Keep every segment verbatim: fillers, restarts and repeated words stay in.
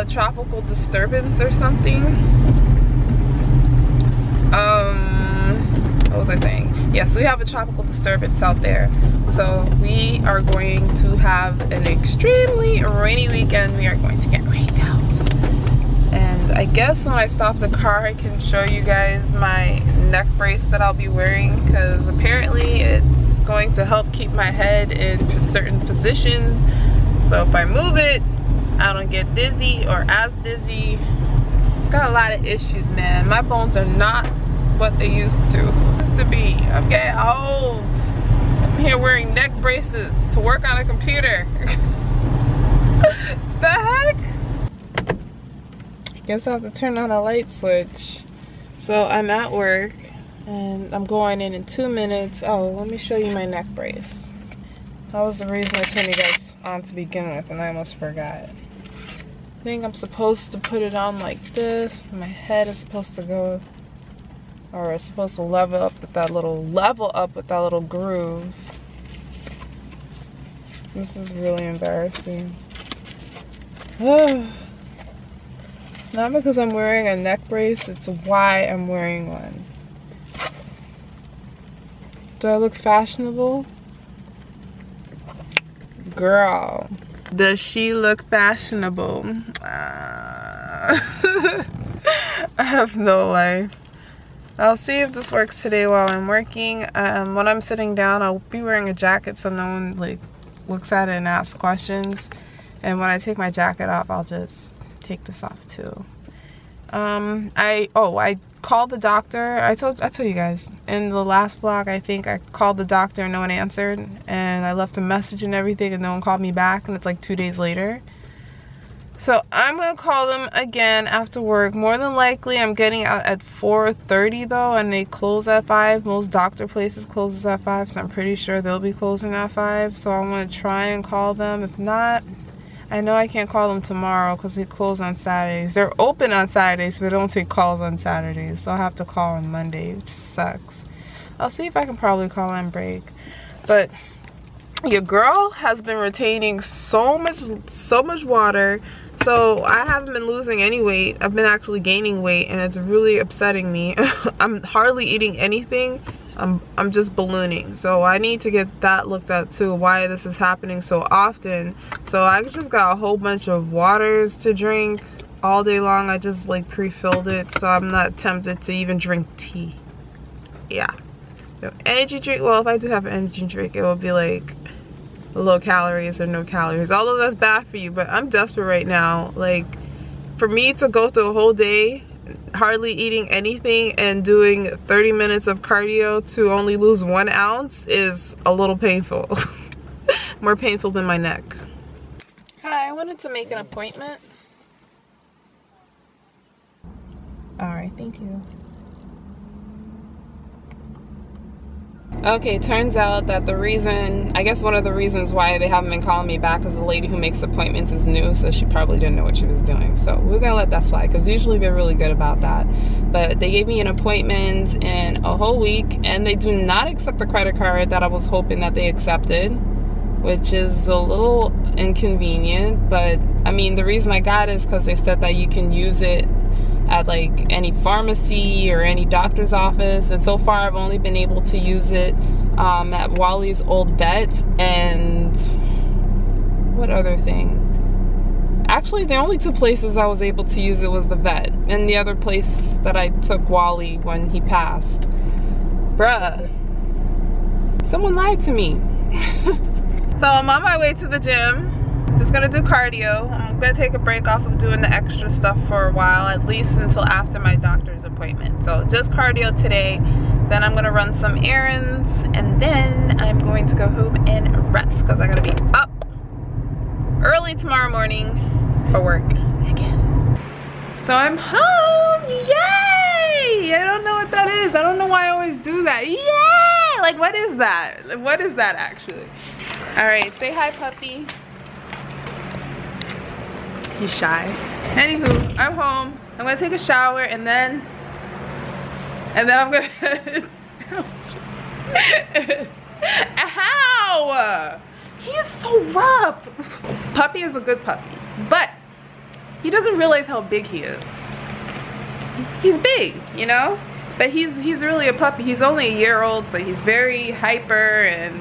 a tropical disturbance or something. Um, what was I saying? Yes, we have a tropical disturbance out there. So we are going to have an extremely rainy weekend. We are going to get rained out. And I guess when I stop the car, I can show you guys my neck brace that I'll be wearing, because apparently it's going to help keep my head in certain positions. So if I move it, I don't get dizzy or as dizzy. Got a lot of issues, man. My bones are not what they used to used to be. I'm getting old. I'm here wearing neck braces to work on a computer. The heck? I guess I have to turn on a light switch. So I'm at work and I'm going in in two minutes. Oh, let me show you my neck brace. That was the reason I turned you guys on to begin with, and I almost forgot. I think I'm supposed to put it on like this. My head is supposed to go, or it's supposed to level up with that little level up with that little groove. This is really embarrassing. Not because I'm wearing a neck brace, it's why I'm wearing one. Do I look fashionable? Girl, does she look fashionable? Uh, I have no life. I'll see if this works today while I'm working. Um, when I'm sitting down, I'll be wearing a jacket so no one like looks at it and asks questions. And when I take my jacket off, I'll just take this off too. Um, I oh I called the doctor. I told I told you guys in the last vlog. I think I called the doctor and no one answered. And I left a message and everything, and no one called me back. And it's like two days later. So I'm gonna call them again after work. More than likely, I'm getting out at four thirty though, and they close at five. Most doctor places closes at five, so I'm pretty sure they'll be closing at five. So I'm gonna try and call them. If not, I know I can't call them tomorrow because they close on Saturdays. They're open on Saturdays, but they don't take calls on Saturdays. So I'll have to call on Monday, which sucks. I'll see if I can probably call on break, but your girl has been retaining so much so much water, so I haven't been losing any weight. I've been actually gaining weight, and it's really upsetting me. I'm hardly eating anything. I'm, I'm just ballooning, so I need to get that looked at too, why this is happening so often. So I just got a whole bunch of waters to drink all day long. I just like pre-filled it, so I'm not tempted to even drink tea. Yeah, no energy drink. Well, if I do have an energy drink, it will be like low calories or no calories, although that's bad for you. But I'm desperate right now. Like, for me to go through a whole day hardly eating anything and doing thirty minutes of cardio to only lose one ounce is a little painful. More painful than my neck. Hi, I wanted to make an appointment. All right, thank you. Okay, turns out that the reason, I guess one of the reasons why they haven't been calling me back is the lady who makes appointments is new, so she probably didn't know what she was doing. So we're gonna let that slide, because usually they're really good about that. But they gave me an appointment in a whole week, and they do not accept the credit card that I was hoping that they accepted, which is a little inconvenient. But I mean, the reason I got it is because they said that you can use it at like any pharmacy or any doctor's office, and so far I've only been able to use it um, at Wally's Old Vet and what other thing? Actually, the only two places I was able to use it was the vet and the other place that I took Wally when he passed. Bruh, someone lied to me. So I'm on my way to the gym. Just gonna do cardio. I'm gonna take a break off of doing the extra stuff for a while, at least until after my doctor's appointment. So just cardio today, then I'm gonna run some errands, and then I'm going to go home and rest, because I gotta be up early tomorrow morning for work again. So I'm home, yay! I don't know what that is. I don't know why I always do that. Yay! Like, what is that? What is that actually? All right, say hi, puppy. He's shy. Anywho, I'm home. I'm gonna take a shower, and then and then I'm gonna ow! He is so rough. Puppy is a good puppy, but he doesn't realize how big he is. He's big, you know? But he's he's really a puppy. He's only a year old, so he's very hyper, and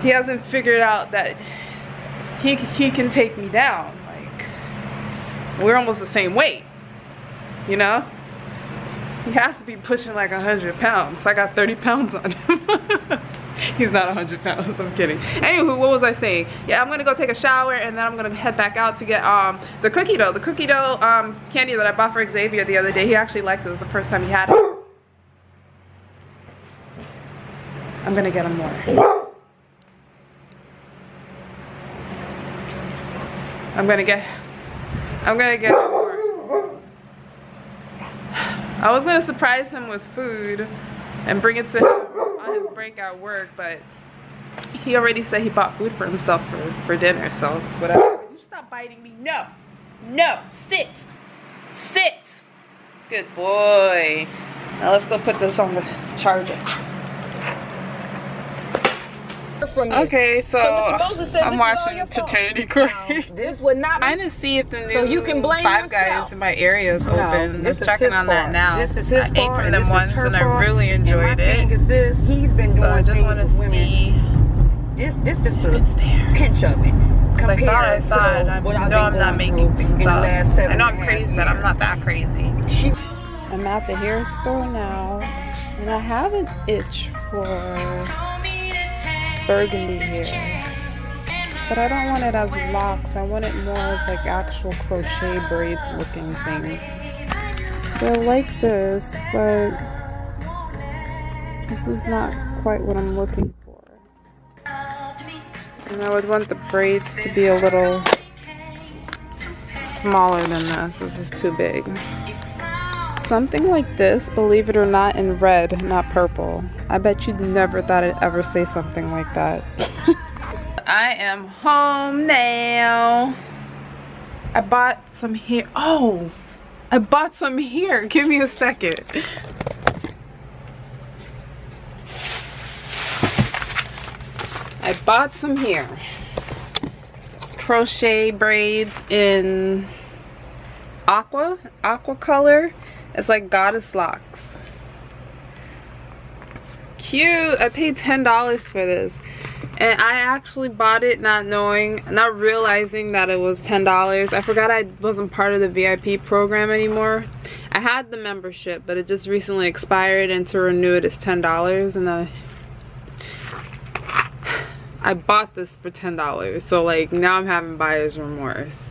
he hasn't figured out that he, he can take me down. Like, we're almost the same weight, you know? He has to be pushing like a hundred pounds. I got thirty pounds on him. He's not a hundred pounds, I'm kidding. Anywho, what was I saying? Yeah, I'm gonna go take a shower, and then I'm gonna head back out to get um, the cookie dough. The cookie dough um, candy that I bought for Xavier the other day. He actually liked it. It was the first time he had it. I'm gonna get him more. I'm gonna get, I'm gonna get him more. I was gonna surprise him with food and bring it to him on his break at work, but he already said he bought food for himself for, for dinner, so it's whatever. You stop biting me. No, no, sit, sit. Good boy. Now let's go put this on the charger. Okay, so, so says, I'm watching Paternity Court. No, this would not be. I'm trying to see if the new so you can blame Five yourself. Guys in my area is open. No, I'm checking on that now. This is his I ate from them once and I really enjoyed it. This, he's been doing so I just want to see. This, this is the pinch of it. Compared I thought I thought, I know I'm not making things up. I know I'm crazy, but I'm not that crazy. She I'm at the hair store now, and I have an itch for burgundy hair, but I don't want it as locks. I want it more as like actual crochet braids looking things. So I like this, but this is not quite what I'm looking for. And I would want the braids to be a little smaller than this. This is too big. Something like this, believe it or not, in red, not purple. I bet you'd never thought I'd ever say something like that. I am home now. I bought some hair. Oh, I bought some hair. Give me a second. I bought some hair. It's crochet braids in aqua, aqua color. It's like Goddess Locks. Cute. I paid ten dollars for this. And I actually bought it not knowing, not realizing that it was ten dollars. I forgot I wasn't part of the V I P program anymore. I had the membership, but it just recently expired, and to renew it is ten dollars. And I, I bought this for ten dollars. So like now I'm having buyer's remorse.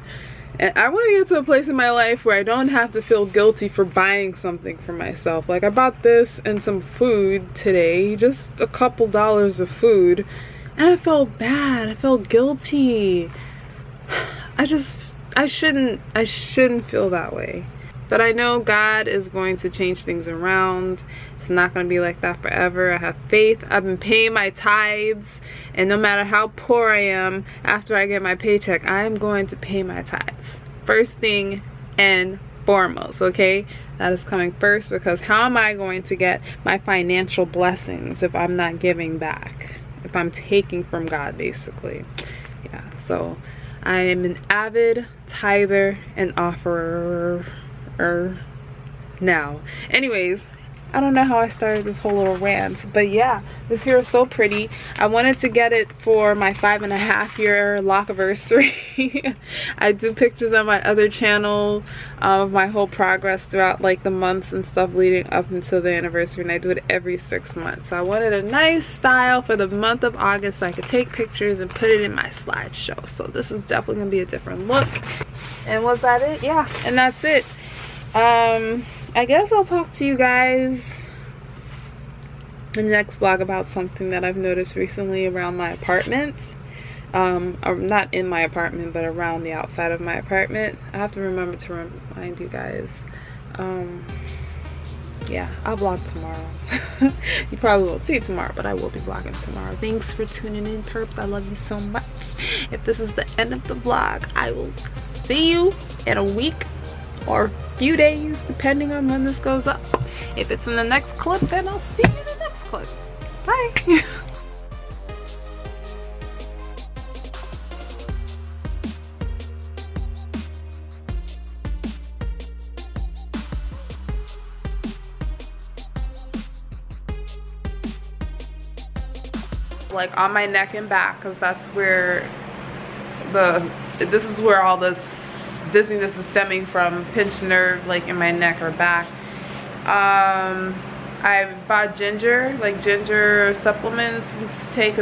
And I want to get to a place in my life where I don't have to feel guilty for buying something for myself. Like I bought this and some food today, just a couple dollars of food, and I felt bad. I felt guilty. I just, I shouldn't, I shouldn't feel that way. But I know God is going to change things around. It's not going to be like that forever. I have faith. I've been paying my tithes. And no matter how poor I am, after I get my paycheck, I am going to pay my tithes. First thing and foremost, okay? That is coming first, because how am I going to get my financial blessings if I'm not giving back? If I'm taking from God, basically. Yeah, so I am an avid tither and offerer. Er, now anyways, I don't know how I started this whole little rant, but yeah, this hair is so pretty. I wanted to get it for my five and a half year lockiversary. I do pictures on my other channel of my whole progress throughout like the months and stuff leading up until the anniversary, and I do it every six months. So I wanted a nice style for the month of August so I could take pictures and put it in my slideshow. So this is definitely gonna be a different look. And was that it? Yeah, and that's it. Um, I guess I'll talk to you guys in the next vlog about something that I've noticed recently around my apartment. Um, not in my apartment, but around the outside of my apartment. I have to remember to remind you guys. Um, yeah, I'll vlog tomorrow. You probably won't see it tomorrow, but I will be vlogging tomorrow. Thanks for tuning in, perps. I love you so much. If this is the end of the vlog, I will see you in a week or a few days, depending on when this goes up. If it's in the next clip, then I'll see you in the next clip. Bye. like on my neck and back, because that's where the, this is where all this dizziness is stemming from, pinched nerve like in my neck or back. Um, I bought ginger, like ginger supplements to take, because